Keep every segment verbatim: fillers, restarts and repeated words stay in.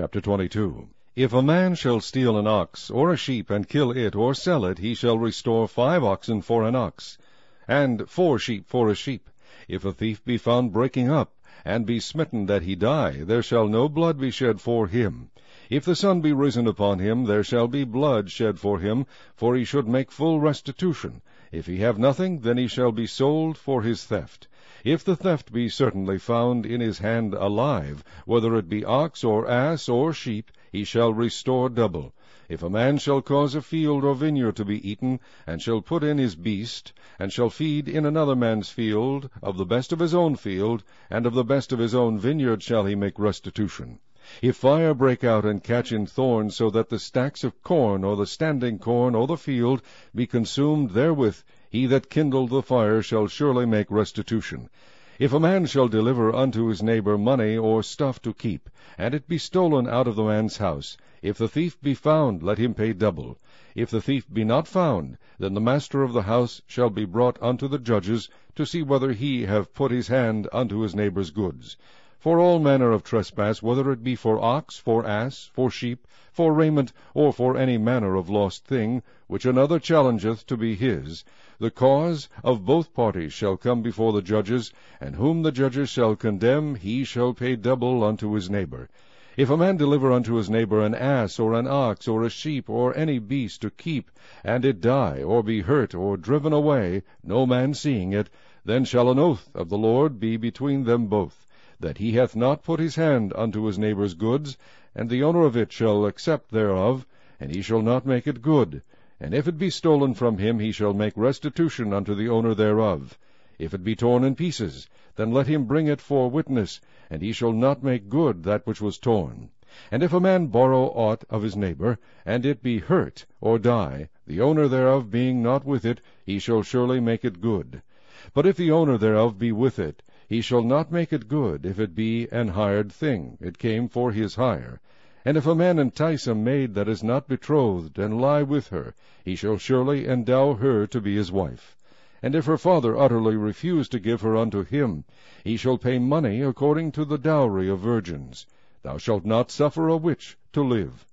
Chapter twenty-two. If a man shall steal an ox, or a sheep, and kill it, or sell it, he shall restore five oxen for an ox, and four sheep for a sheep. If a thief be found breaking up, and be smitten that he die, there shall no blood be shed for him. If the sun be risen upon him, there shall be blood shed for him, for he should make full restitution. If he have nothing, then he shall be sold for his theft. If the theft be certainly found in his hand alive, whether it be ox, or ass, or sheep, he shall restore double. If a man shall cause a field or vineyard to be eaten, and shall put in his beast, and shall feed in another man's field, of the best of his own field, and of the best of his own vineyard shall he make restitution. If fire break out and catch in thorns, so that the stacks of corn, or the standing corn, or the field, be consumed therewith, he that kindled the fire shall surely make restitution. If a man shall deliver unto his neighbor money or stuff to keep, and it be stolen out of the man's house, if the thief be found, let him pay double. If the thief be not found, then the master of the house shall be brought unto the judges, to see whether he have put his hand unto his neighbor's goods. For all manner of trespass, whether it be for ox, for ass, for sheep, for raiment, or for any manner of lost thing, which another challengeth to be his, the cause of both parties shall come before the judges, and whom the judges shall condemn, he shall pay double unto his neighbor. If a man deliver unto his neighbor an ass, or an ox, or a sheep, or any beast to keep, and it die, or be hurt, or driven away, no man seeing it, then shall an oath of the Lord be between them both, that he hath not put his hand unto his neighbor's goods, and the owner of it shall accept thereof, and he shall not make it good. And if it be stolen from him, he shall make restitution unto the owner thereof. If it be torn in pieces, then let him bring it for witness, and he shall not make good that which was torn. And if a man borrow aught of his neighbor, and it be hurt, or die, the owner thereof being not with it, he shall surely make it good. But if the owner thereof be with it, he shall not make it good, if it be an hired thing, it came for his hire. And if a man entice a maid that is not betrothed, and lie with her, he shall surely endow her to be his wife. And if her father utterly refuse to give her unto him, he shall pay money according to the dowry of virgins. Thou shalt not suffer a witch to live.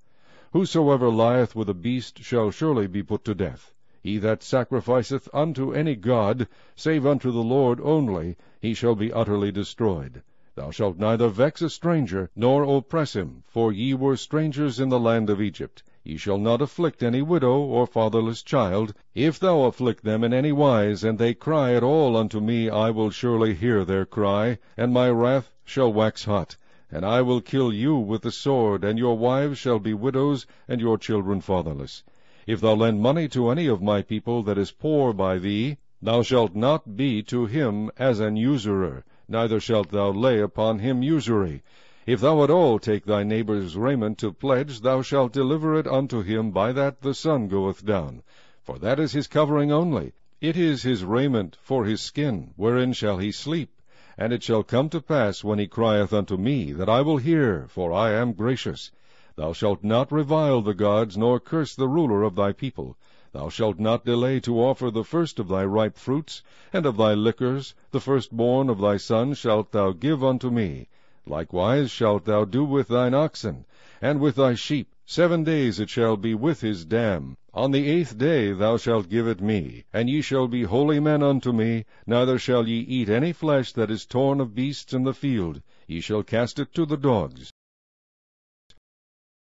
Whosoever lieth with a beast shall surely be put to death. He that sacrificeth unto any god, save unto the Lord only, he shall be utterly destroyed. Thou shalt neither vex a stranger, nor oppress him, for ye were strangers in the land of Egypt. Ye shall not afflict any widow or fatherless child. If thou afflict them in any wise, and they cry at all unto me, I will surely hear their cry, and my wrath shall wax hot. And I will kill you with the sword, and your wives shall be widows, and your children fatherless. If thou lend money to any of my people that is poor by thee, thou shalt not be to him as an usurer, neither shalt thou lay upon him usury. If thou at all take thy neighbor's raiment to pledge, thou shalt deliver it unto him by that the sun goeth down. For that is his covering only, it is his raiment for his skin, wherein shall he sleep. And it shall come to pass, when he crieth unto me, that I will hear, for I am gracious. Thou shalt not revile the gods, nor curse the ruler of thy people. Thou shalt not delay to offer the first of thy ripe fruits, and of thy liquors, the firstborn of thy sons shalt thou give unto me. Likewise shalt thou do with thine oxen, and with thy sheep. Seven days it shall be with his dam. On the eighth day thou shalt give it me, and ye shall be holy men unto me, neither shall ye eat any flesh that is torn of beasts in the field. Ye shall cast it to the dogs.